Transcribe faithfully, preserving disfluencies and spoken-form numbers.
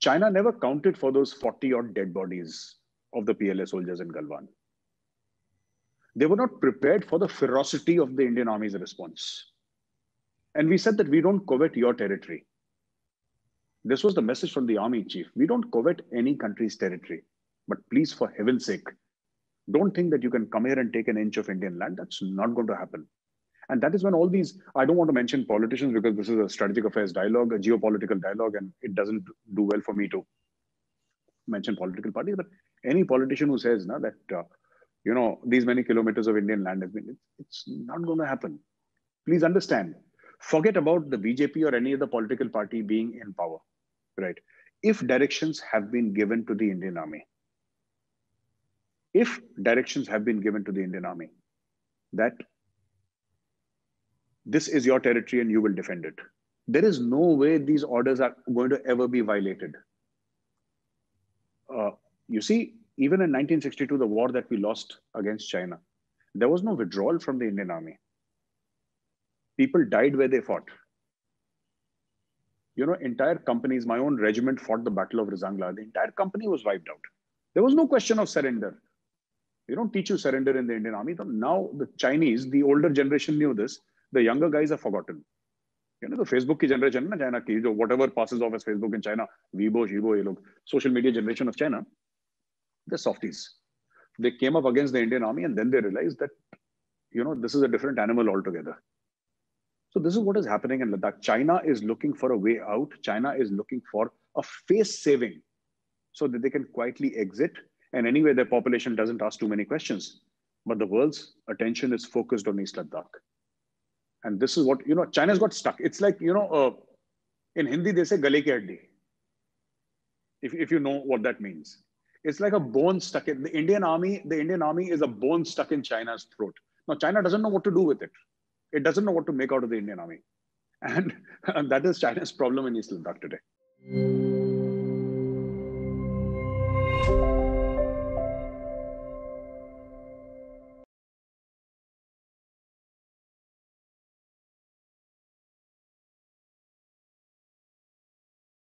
China never counted for those forty odd dead bodies of the P L A soldiers in Galwan. They were not prepared for the ferocity of the Indian Army's response. And we said that we don't covet your territory. This was the message from the Army Chief. We don't covet any country's territory, but please, for heaven's sake, don't think that you can come here and take an inch of Indian land. That's not going to happen. And that is when all these, I don't want to mention politicians because this is a strategic affairs dialogue, a geopolitical dialogue, and it doesn't do well for me to mention political parties, but any politician who says now that, uh, you know, these many kilometers of Indian land has been, it's not going to happen. Please understand, forget about the B J P or any other political party being in power, right? If directions have been given to the Indian Army, if directions have been given to the Indian Army, that this is your territory and you will defend it, there is no way these orders are going to ever be violated. Uh, you see, even in nineteen sixty-two, the war that we lost against China, there was no withdrawal from the Indian Army. People died where they fought. You know, entire companies, my own regiment fought the Battle of Rizangla. The entire company was wiped out. There was no question of surrender. They don't teach you surrender in the Indian Army. Now the Chinese, the older generation knew this. The younger guys are forgotten. You know, the Facebook ki generation, China ki, whatever passes off as Facebook in China, Weibo, Weibo, social media generation of China, they're softies. They came up against the Indian Army and then they realized that, you know, this is a different animal altogether. So this is what is happening in Ladakh. China is looking for a way out. China is looking for a face saving so that they can quietly exit. And anyway, their population doesn't ask too many questions. But the world's attention is focused on East Ladakh. And this is what, you know, China's got stuck. It's like, you know, uh, in Hindi, they say gale ki haddi, if, if you know what that means. It's like a bone stuck in the Indian Army. The Indian Army is a bone stuck in China's throat. Now, China doesn't know what to do with it. It doesn't know what to make out of the Indian Army. And, and that is China's problem in East Ladakh today.